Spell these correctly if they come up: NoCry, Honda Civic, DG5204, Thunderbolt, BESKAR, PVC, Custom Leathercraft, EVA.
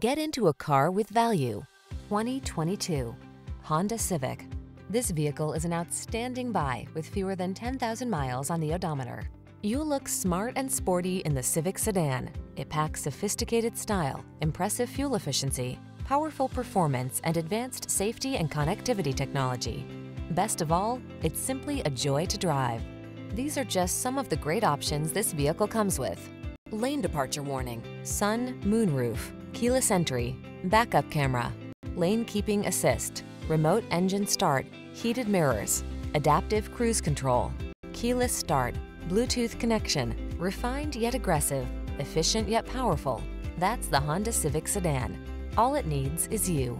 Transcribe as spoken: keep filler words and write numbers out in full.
Get into a car with value. twenty twenty-two Honda Civic. This vehicle is an outstanding buy with fewer than ten thousand miles on the odometer. You'll look smart and sporty in the Civic sedan. It packs sophisticated style, impressive fuel efficiency, powerful performance, and advanced safety and connectivity technology. Best of all, it's simply a joy to drive. These are just some of the great options this vehicle comes with: lane departure warning, sun, moonroof, keyless entry, backup camera, lane keeping assist, remote engine start, heated mirrors, adaptive cruise control, keyless start, Bluetooth connection. Refined yet aggressive, efficient yet powerful. That's the Honda Civic sedan. All it needs is you.